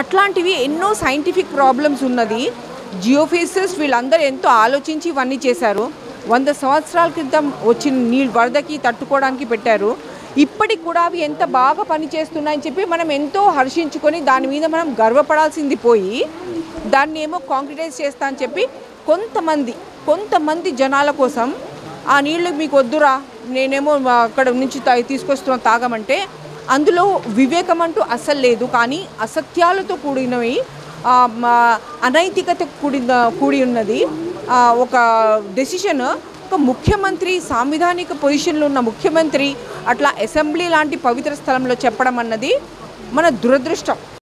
అట్లాంటివి ఎన్నో scientific problems ఉన్నది. జియోఫిజిసిస్ట్ వీళ్ళందరూ ఎంతో ఆలోచించి ఇవన్నీ చేశారు. 100 సంవత్సరాల క్రితం వచ్చిన నీళ్ళు వరదకి తట్టుకోవడానికి పెట్టారు. ఇప్పటికి కూడా అవి ఎంత బాగా పని చేస్తున్నాయని చెప్పి మనం ఎంతో హర్షించుకొని దాని మీద మనం గర్వపడాల్సింది పోయి దాన్ని ఏమో కాంక్రిటైజ్ చేస్తా అని చెప్పి కొంతమంది జనాల కోసం ఆ నీళ్ళు మీకు వద్దురా నేనేమో అక్కడ నుంచి తీసుకొస్తున్నా తాగమంటే అందులో వివేకం అంటూ అసలు లేదు. కానీ అసత్యాలతో కూడినవి అనైతికత కూడి ఉన్నది. ఒక డెసిషన్ ఒక ముఖ్యమంత్రి సాంవిధానిక పొజిషన్లో ఉన్న ముఖ్యమంత్రి అట్లా అసెంబ్లీ లాంటి పవిత్ర స్థలంలో చెప్పడం అన్నది మన దురదృష్టం.